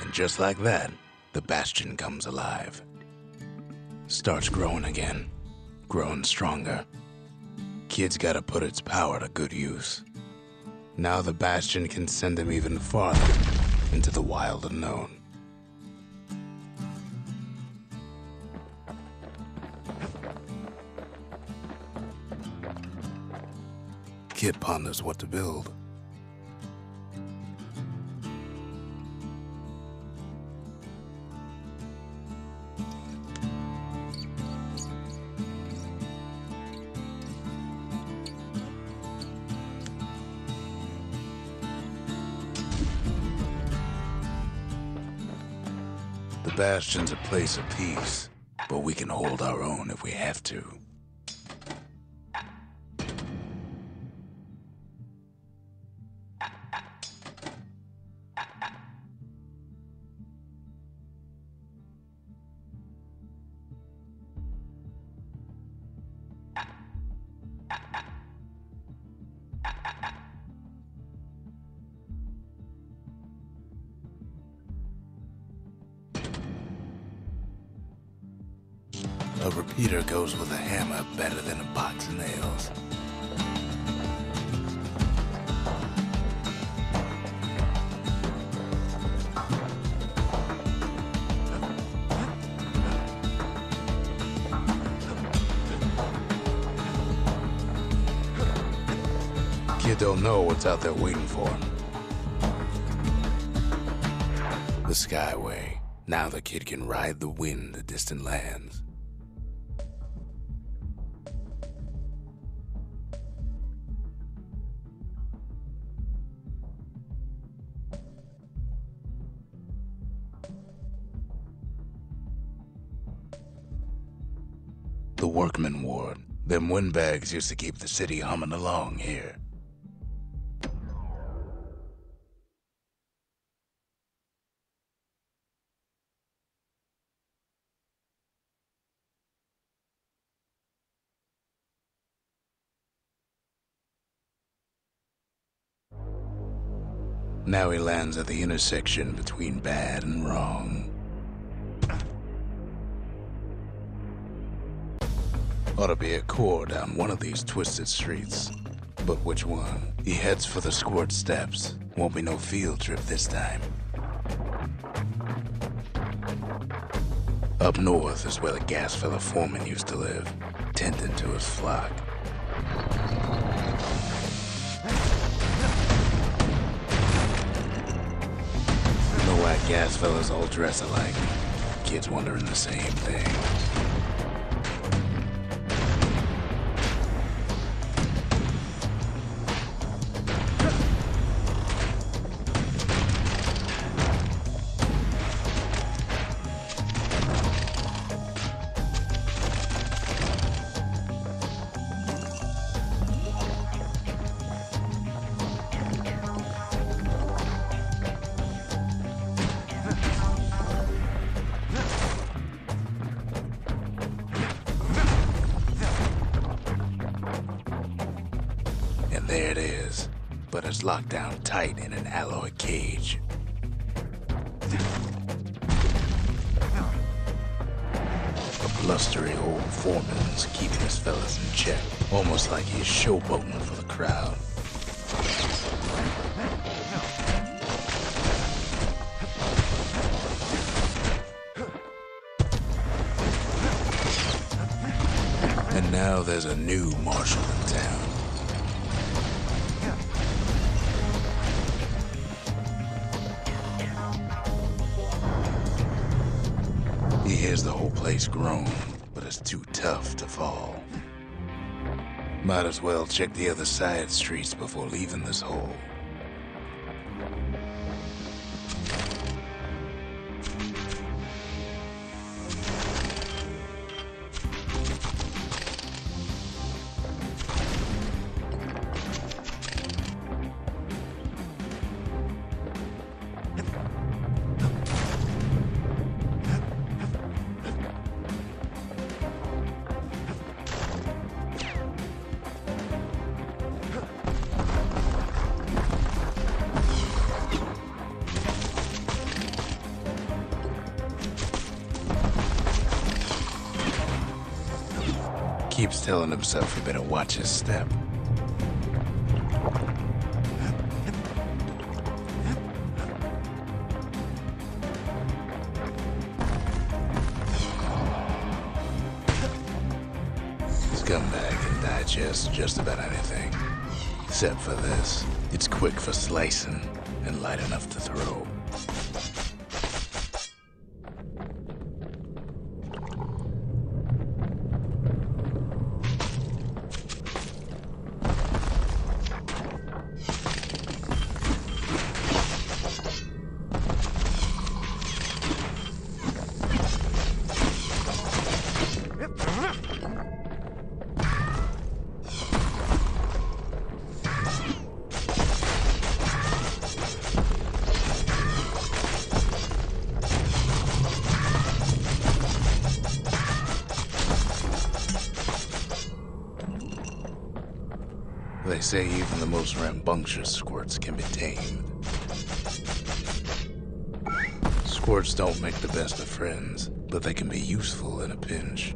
And just like that, the Bastion comes alive. Starts growing again, growing stronger. Kid's gotta put its power to good use. Now the Bastion can send them even farther into the wild unknown. Kid ponders what to build. The Bastion's a place of peace, but we can hold our own if we have to. A repeater goes with a hammer better than a box of nails. Kid don't know what's out there waiting for him. The Skyway. Now the kid can ride the wind to distant lands. The workman ward. Them windbags used to keep the city humming along here. Now he lands at the intersection between bad and wrong. Ought to be a core down one of these twisted streets. But which one? He heads for the squirt steps. Won't be no field trip this time. Up north is where the Gasfella foreman used to live, tending to his flock. You know why Gasfellas all dress alike? Kids wondering the same thing. There it is, but it's locked down tight in an alloy cage. A blustery old foreman's keeping his fellas in check, almost like he's showboating for the crowd. And now there's a new marshal in town. He hears the whole place groan, but it's too tough to fall. Might as well check the other side streets before leaving this hole. keeps telling himself he better watch his step. Scumbag can digest just about anything. Except for this. It's quick for slicing and light enough to throw. They say even the most rambunctious squirts can be tamed. Squirts don't make the best of friends, but they can be useful in a pinch.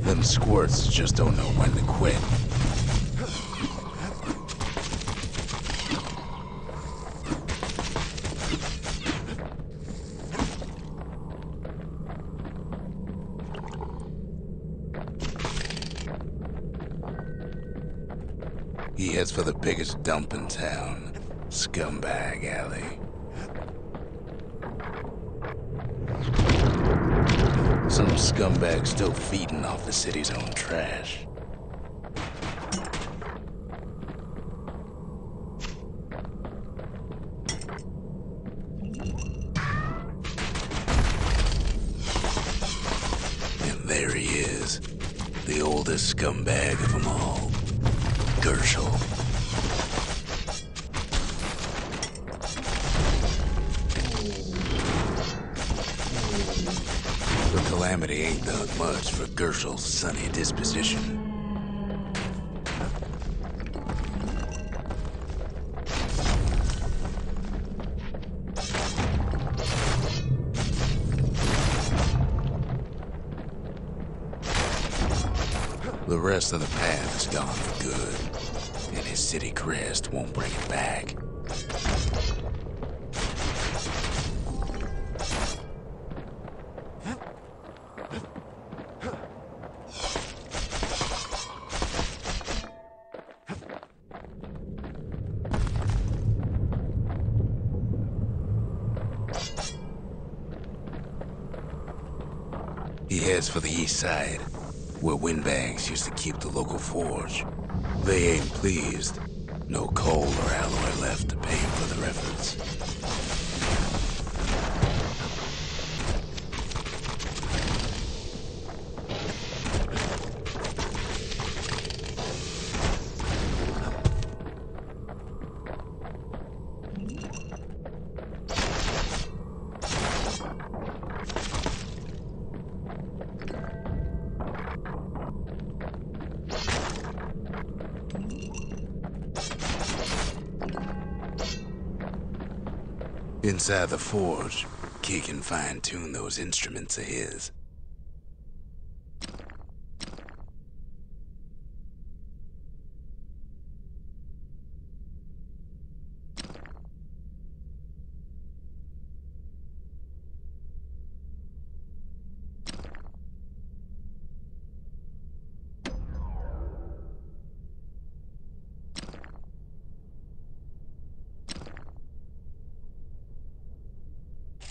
Them squirts just don't know when to quit. He heads for the biggest dump in town, Scumbag Alley. Some scumbag still feeding off the city's own trash. And there he is, the oldest scumbag of them all, Gershel. Calamity ain't done much for Gershel's sunny disposition. The rest of the path is gone for good, and his city crest won't bring it back. He heads for the east side, where windbags used to keep the local forge. They ain't pleased. No coal or alloy left to pay for their efforts. Inside the forge, Key can fine-tune those instruments of his.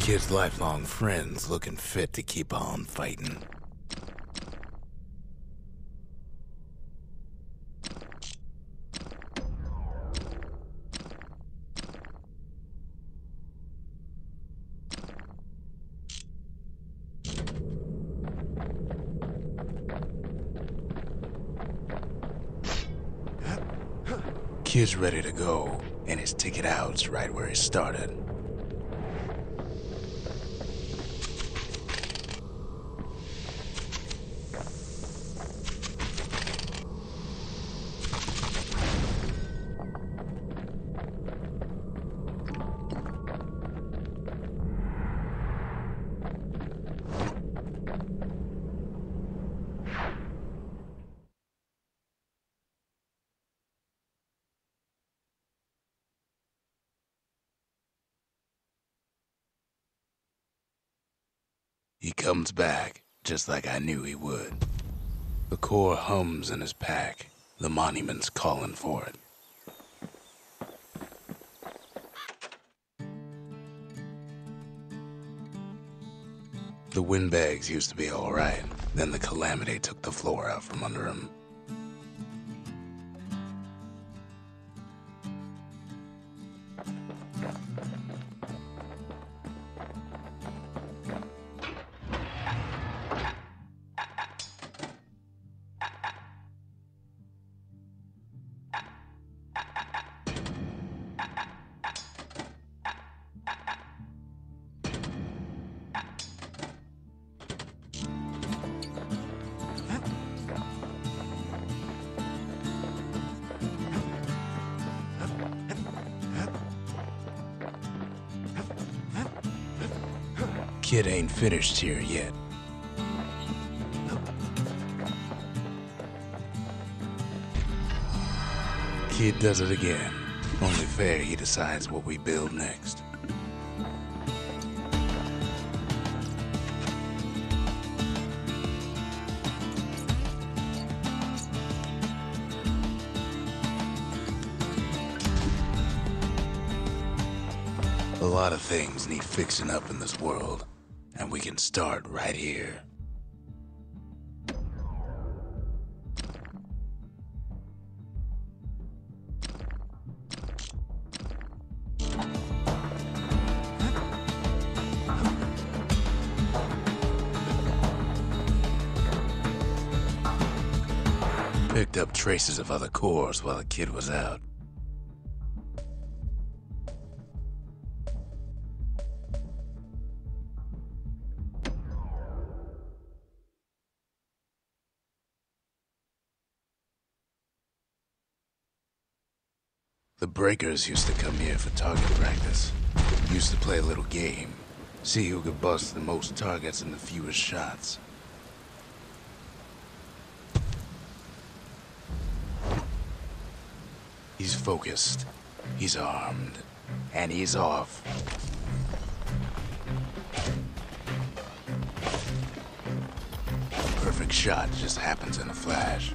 Kid's lifelong friends looking fit to keep on fighting. kid's ready to go, and his ticket out's right where he started. He comes back, just like I knew he would. The core hums in his pack, the monument's calling for it. The windbags used to be all right, then the calamity took the floor out from under him. Kid ain't finished here yet. Kid does it again. Only fair he decides what we build next. A lot of things need fixing up in this world. And we can start right here. Picked up traces of other cores while the kid was out. The breakers used to come here for target practice. Used to play a little game. See who could bust the most targets and the fewest shots. He's focused. He's armed. And he's off. The perfect shot just happens in a flash.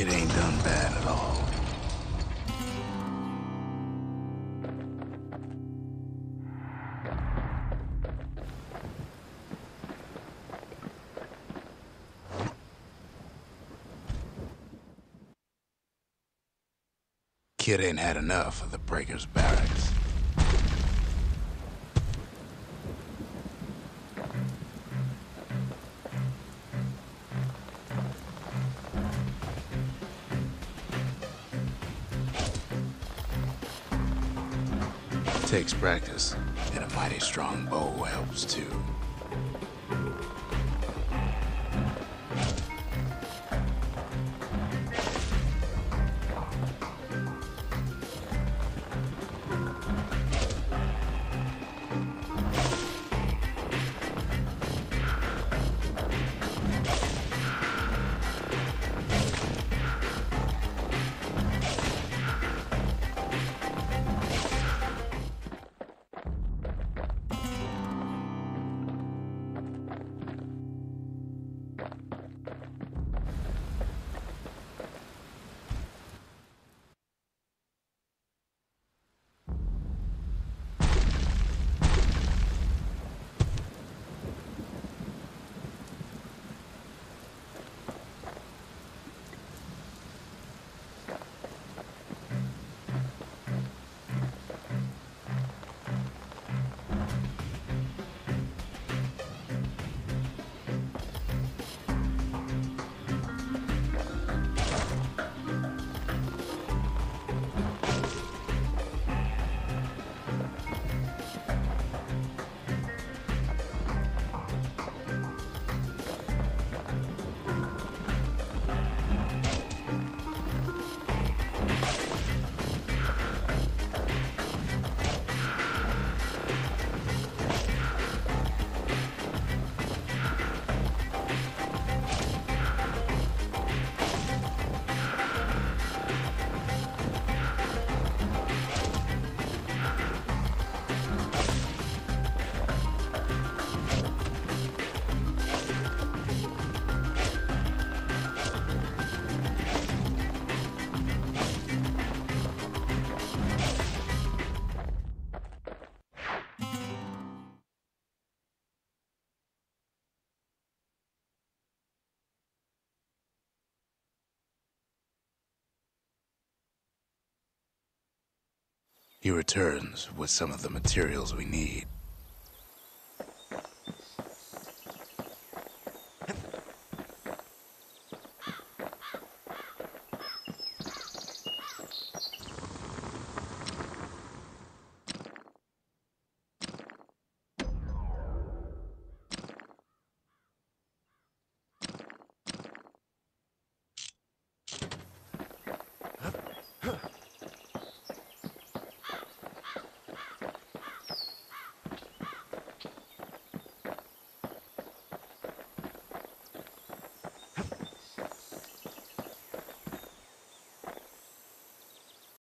It ain't done bad at all. Kid ain't had enough of the Breaker's barracks. Takes practice, and a mighty strong bow helps too. He returns with some of the materials we need.